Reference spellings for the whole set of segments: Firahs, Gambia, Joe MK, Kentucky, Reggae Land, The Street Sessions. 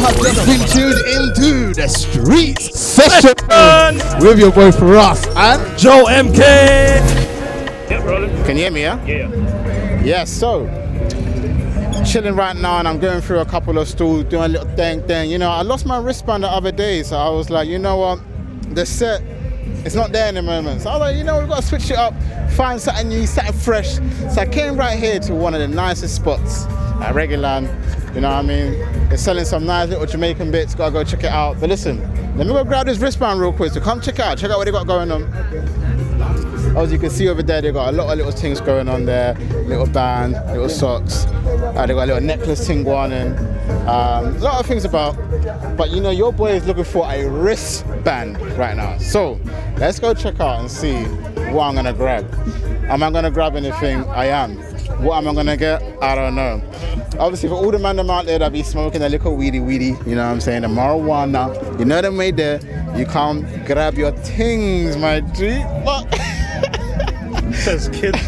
have just been tuned into the street session with your boy Firahs and Joe MK. Can you hear me? Yeah. Yeah. So chilling right now, and I'm going through a couple of stools, doing a little thing. You know, I lost my wristband the other day, so I was like, you know what, the set, it's not there in the moment. So I was like, you know, we've got to switch it up, find something new, something fresh. So I came right here to one of the nicest spots at Reggae Land. You know what I mean? It's selling some nice little Jamaican bits. Gotta go check it out. But listen, let me go grab this wristband real quick. So come check it out. Check out what they got going on. As you can see over there, they got a lot of little things going on there. Little band, little socks. They got a little necklace thing going on. A lot of things about. But you know, your boy is looking for a wristband right now. So let's go check out and see what I'm gonna grab. Am I gonna grab anything? I am. What am I gonna get? I don't know. Obviously, for all the man out there that be smoking a little weedy, you know what I'm saying? The marijuana, you know them way there. You can't grab your things, my G. But says kids.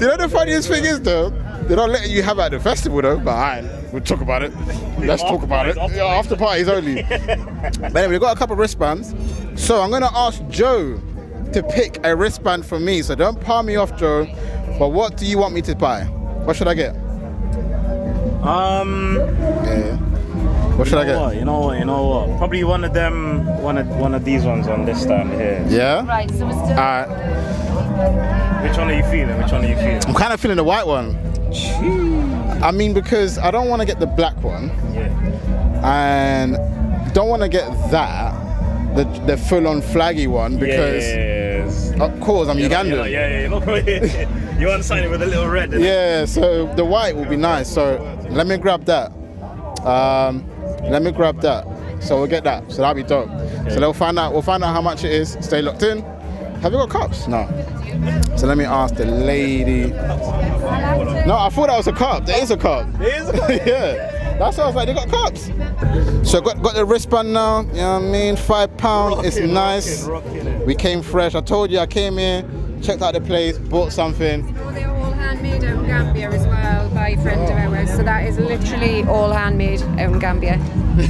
You know the funniest thing is though, they don't let you have it at the festival though. But alright, we'll talk about it. Let's talk about it. Yeah, after parties only. But anyway, we got a couple of wristbands. So I'm gonna ask Joe to pick a wristband for me. So don't palm me off, Joe. But what do you want me to buy? What should I get? Yeah. What should I get? You know what? Probably one of these ones on this stand here. Yeah. Right. So it's still. Alright. Which one are you feeling? I'm kind of feeling the white one. Jeez. I mean, because I don't want to get the black one. Yeah. And don't want to get that. The full-on flaggy one, because of course I'm Ugandan. You want to sign it with a little red. Yeah, so the white will be nice. So let me grab that. So we'll get that. So that'll be dope. Okay. So we'll find out how much it is. Stay locked in. Have you got cups? No. So let me ask the lady. No, I thought that was a cup. There is a cup. There is a cup. Yeah. That's what I was like, they got cups. So got the wristband now, you know what I mean? £5, it's nice. Rocking. We came fresh. I told you, I came here, checked out the place, bought something. You know, they were all handmade out in Gambia as well by a friend of ours. So that is literally all handmade out in Gambia.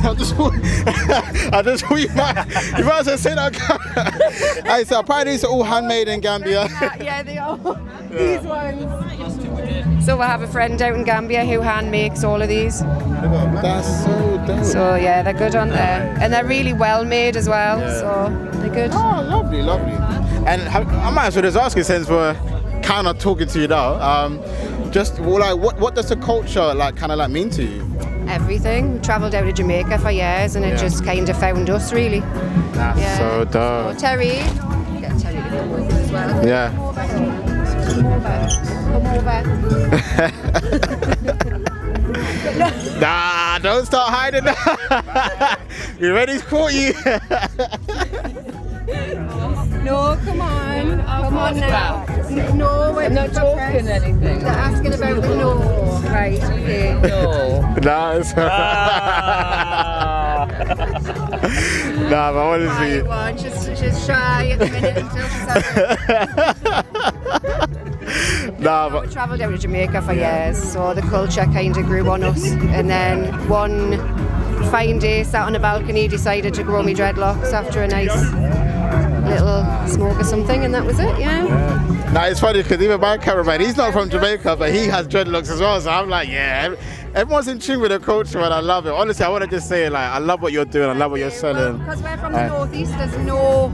I just thought you might as well say that. Alright, so apparently these are all handmade in Gambia. Yeah, they are. These ones. So we'll have a friend out in Gambia who hand makes all of these. That's so dope. So yeah, they're good, aren't they? And they're really well made as well, so they're good. Oh, lovely, lovely. And I might as well just ask you, since we're kind of talking to you now, just like, what does the culture kind of mean to you? Everything. We travelled out to Jamaica for years, and it just kind of found us, really. That's so dope. So Terry, get Terry to come with us as well. Yeah. Nah, don't start hiding. You ready to caught you? No, come on. Come on now. No, we're not talking anything. They're asking about the no. Right, okay. No. Nah, but honestly. Just shy at the minute until she's out. Nah, but we travelled out to Jamaica for years, so the culture kind of grew on us. And then one fine day, sat on a balcony, decided to grow me dreadlocks after a nice little smoke or something, and that was it. Yeah. Nah, it's funny because even my cameraman, he's not from Jamaica, but he has dreadlocks as well. So I'm like, yeah, everyone's in tune with the culture, and I love it. Honestly, I want to just say, like, I love what you're doing. I love what you're selling. Because we're from the northeast, there's no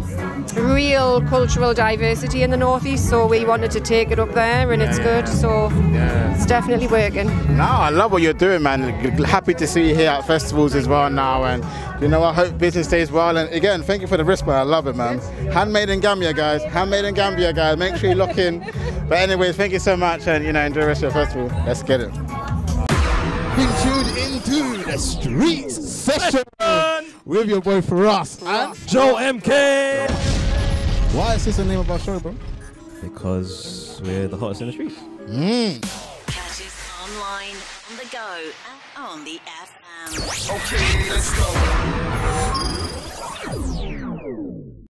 real cultural diversity in the northeast, so we wanted to take it up there, and it's good, so it's definitely working. No, I love what you're doing, man. Happy to see you here at festivals as well now, and you know, I hope business stays well. And again, thank you for the wristband. I love it, man. Handmade in Gambia, guys. Handmade in Gambia, guys. Make sure you lock in. But anyways, thank you so much, and you know, enjoy the rest of your festival. Let's get it. Being tuned into the street session with your boy Firahs and Joe MK. Why is this the name of our show, bro? Because we're the hottest in the streets. Catch us online, on the go, and on the FM. Okay, let's go.